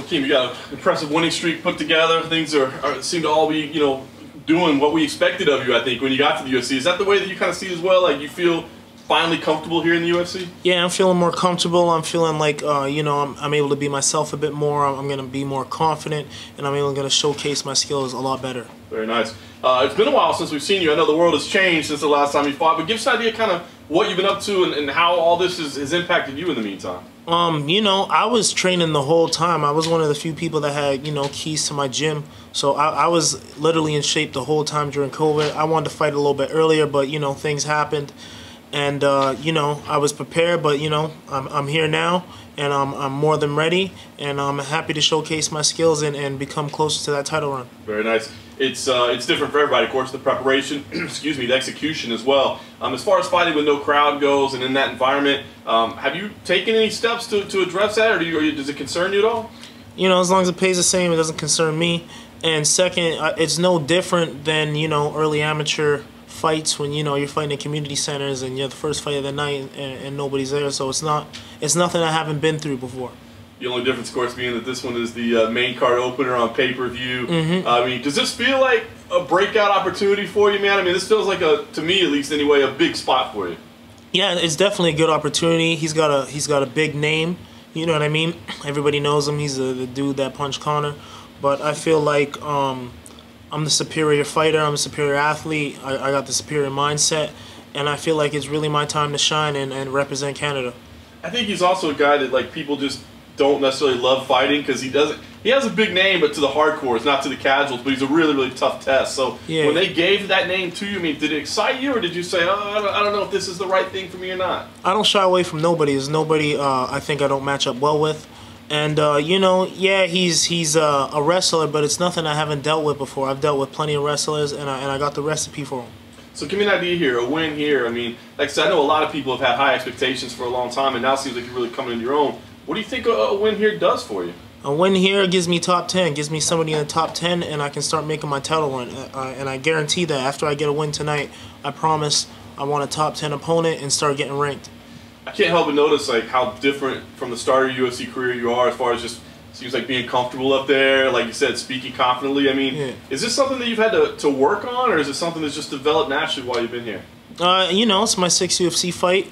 Hakeem, you got an impressive winning streak put together. Things are seem to all be, you know, doing what we expected of you, I think, when you got to the UFC. Is that the way that you kind of see it as well? Like, you feel finally comfortable here in the UFC? Yeah, I'm feeling more comfortable. I'm feeling like, you know, I'm able to be myself a bit more. I'm going to be more confident, and I'm going to showcase my skills a lot better. Very nice. It's been a while since we've seen you. I know the world has changed since the last time you fought, but give us an idea kind of what you've been up to and how all this has impacted you in the meantime. You know, I was training the whole time. I was one of the few people that had, you know, keys to my gym. So I was literally in shape the whole time during COVID. I wanted to fight a little bit earlier, but, you know, things happened. And, you know, I was prepared, but, you know, I'm here now, and I'm more than ready, and I'm happy to showcase my skills and become closer to that title run. Very nice. It's different for everybody, of course, the preparation, excuse me, the execution as well. As far as fighting with no crowd goes and in that environment, have you taken any steps to address that, or does it concern you at all? You know, as long as it pays the same, it doesn't concern me. And second, it's no different than, you know, early amateur fights when, you know, you're fighting at community centers and you're the first fight of the night and nobody's there, so it's nothing I haven't been through before. The only difference, of course, being that this one is the main card opener on pay-per-view. Mm-hmm. I mean, does this feel like a breakout opportunity for you, man? I mean, this feels like, to me at least anyway, a big spot for you. Yeah, it's definitely a good opportunity. He's got a big name, you know what I mean? Everybody knows him. He's the dude that punched Connor. But I feel like I'm the superior fighter, I'm a superior athlete, I got the superior mindset, and I feel like it's really my time to shine and represent Canada. I think he's also a guy that, like, people just don't necessarily love fighting because he has a big name, but to the hardcores, not to the casuals, but he's a really, really tough test. So yeah, when they gave that name to you, I mean, did it excite you, or did you say, oh, I don't know if this is the right thing for me or not? I don't shy away from nobody. There's nobody I think I don't match up well with. And, you know, yeah, he's a wrestler, but it's nothing I haven't dealt with before. I've dealt with plenty of wrestlers, and I got the recipe for them. So give me an idea here, a win here. I mean, like I said, I know a lot of people have had high expectations for a long time, and now it seems like you're really coming into your own. What do you think a win here does for you? A win here gives me top 10, gives me somebody in the top 10, and I can start making my title run. And I guarantee that after I get a win tonight, I promise I want a top 10 opponent and start getting ranked. I can't help but notice, like, how different from the start of your UFC career you are as far as just seems like being comfortable up there, like you said, speaking confidently. I mean, yeah, is this something that you've had to work on, or is it something that's just developed naturally while you've been here? You know, it's my 6th UFC fight.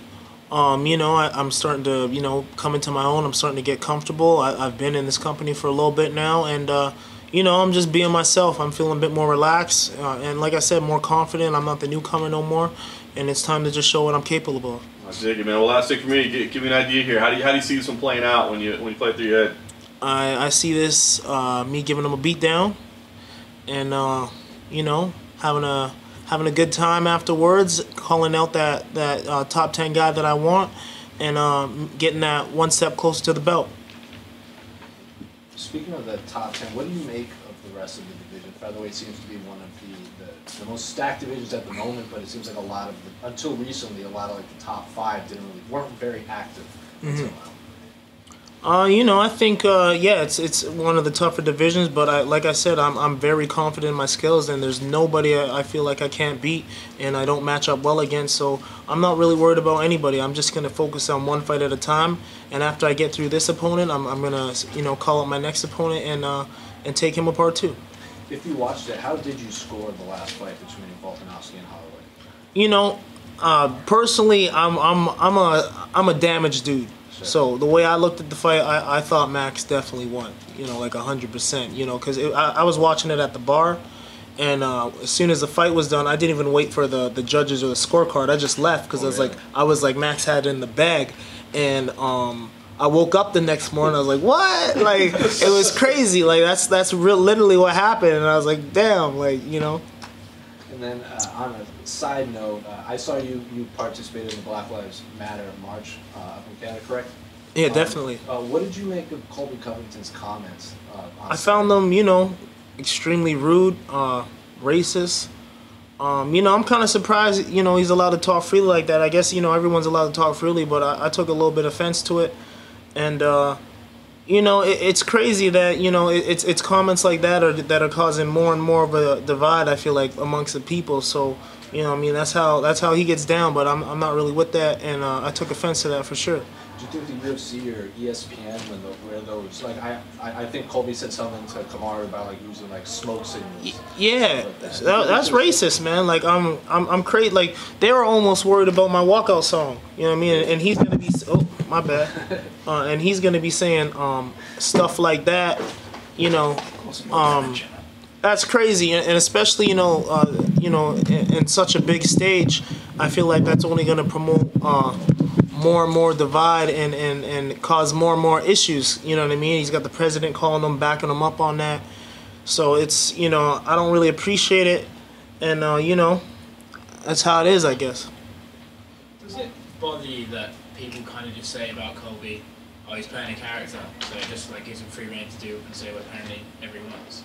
You know, I'm starting to, you know, come into my own. I'm starting to get comfortable. I've been in this company for a little bit now, and, you know, I'm just being myself. I'm feeling a bit more relaxed, and like I said, more confident. I'm not the newcomer no more, and it's time to just show what I'm capable of. I dig it, man. Well, last thing for me, give me an idea here. How do you see this one playing out when you play through your head? I see this me giving him a beat down, and you know, having a good time afterwards, calling out that top 10 guy that I want, and getting that one step closer to the belt. Speaking of the top 10, what do you make of the rest of the division? By the way, it seems to be one of the most stacked divisions at the moment, but it seems like a lot of the, until recently, a lot of like the top 5 weren't very active. Mm-hmm. Until you know, I think yeah, it's one of the tougher divisions, but like I said, I'm very confident in my skills, and there's nobody I feel like I can't beat and I don't match up well against. So I'm not really worried about anybody. I'm just gonna focus on one fight at a time, and after I get through this opponent, I'm gonna, you know, call up my next opponent and take him apart too. If you watched it, how did you score the last fight between Volkanovsky and Holloway? You know, personally, I'm a damaged dude. Sure. So the way I looked at the fight, I thought Max definitely won. You know, like 100%. You know, because I was watching it at the bar, and as soon as the fight was done, I didn't even wait for the judges or the scorecard. I just left because I was like Max had it in the bag, and I woke up the next morning. I was like, "What?" Like, it was crazy. Like, that's real, literally what happened. And I was like, "Damn!" Like, you know. And then on a side note, I saw you participated in the Black Lives Matter march up in Canada, correct? Yeah, definitely. What did you make of Colby Covington's comments? I found them, you know, extremely rude, racist. You know, I'm kind of surprised. You know, he's allowed to talk freely like that. I guess, you know, everyone's allowed to talk freely, but I took a little bit of offense to it. And, you know, it's crazy that, you know, it's comments like that that are causing more and more of a divide, I feel like, amongst the people. So, you know, I mean, that's how he gets down, but I'm not really with that, and I took offense to that for sure. do you think the UFC or ESPN, when where those, like I think Colby said something to Kamara about like using like smoke signals. Yeah, like that's racist, man. Like I'm crazy. Like they were almost worried about my walkout song. You know what I mean? And he's gonna be oh my bad, and he's gonna be saying stuff like that. You know, that's crazy, and especially you know, in such a big stage, I feel like that's only gonna promote. More and more divide and cause more and more issues, you know what I mean? He's got the president calling them, backing them up on that. So it's, you know, I don't really appreciate it. And, you know, that's how it is, I guess. Does it bother you that people kind of just say about Colby, oh, he's playing a character, so it just, like, gives him free rein to do and say what apparently everyone wants?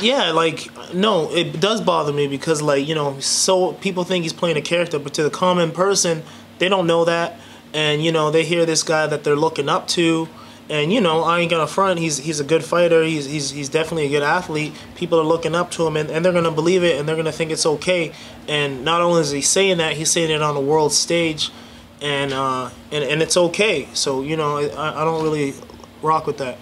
Yeah, like, no, it does bother me because, like, you know, so people think he's playing a character, but to the common person, they don't know that, and you know they hear this guy that they're looking up to, and you know I ain't gonna front. He's a good fighter. He's definitely a good athlete. People are looking up to him, and they're gonna believe it, and they're gonna think it's okay. And not only is he saying that, he's saying it on the world stage, and it's okay. So you know I don't really rock with that.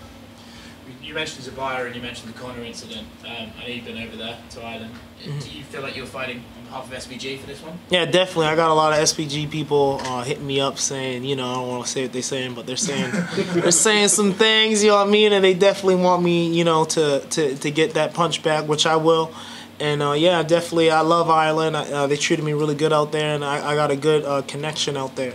You mentioned Zabira and you mentioned the Connor incident. I know you've been over there to Ireland. Do you feel like you're fighting on behalf of SPG for this one? Yeah, definitely. I got a lot of SPG people hitting me up saying, you know, I don't want to say what they're saying, but they're saying some things, you know what I mean? And they definitely want me, you know, to get that punch back, which I will. And yeah, definitely, I love Ireland. They treated me really good out there, and I got a good connection out there.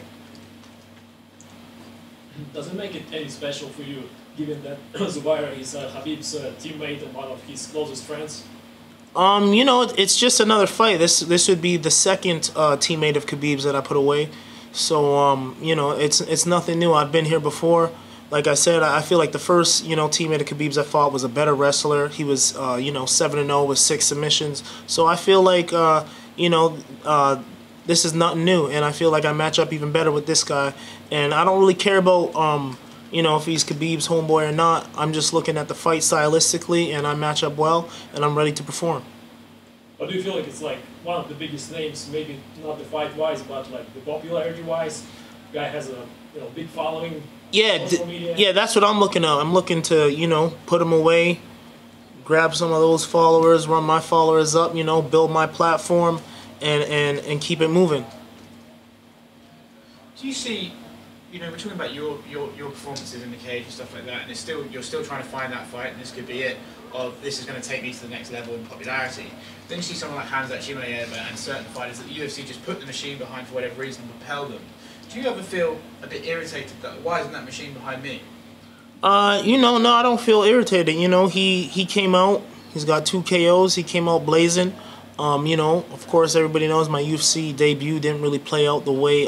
Does it make it any special for you, given that Zubaira is Khabib's teammate and one of his closest friends? You know, it's just another fight. This would be the second teammate of Khabib's that I put away. So, you know, it's nothing new. I've been here before. Like I said, I feel like the first, you know, teammate of Khabib's I fought was a better wrestler. He was, you know, 7-0 with 6 submissions. So I feel like, you know, this is nothing new. And I feel like I match up even better with this guy. And I don't really care about... you know, if he's Khabib's homeboy or not, I'm just looking at the fight stylistically, and I match up well, and I'm ready to perform. But do you feel like it's like one of the biggest names, maybe not the fight-wise, but like the popularity-wise? The guy has a big following. Yeah, yeah, that's what I'm looking at. I'm looking to put him away, grab some of those followers, run my followers up, build my platform, and keep it moving. Do you see? You know, we're talking about your performances in the cage and stuff like that, and it's still you're still trying to find that fight, and this could be it. Of this is going to take me to the next level in popularity. Then you see someone like Hans Teimurazyan and certain fighters that the UFC just put the machine behind for whatever reason, and propel them. Do you ever feel a bit irritated that why isn't that machine behind me? You know, no, I don't feel irritated. You know, he came out. He's got 2 KOs. He came out blazing. You know, of course, everybody knows my UFC debut didn't really play out the way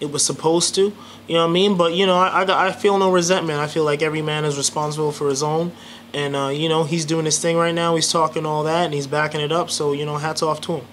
it was supposed to. You know what I mean? But, you know, I feel no resentment. I feel like every man is responsible for his own. And, you know, he's doing his thing right now. He's talking all that, and he's backing it up. So, you know, hats off to him.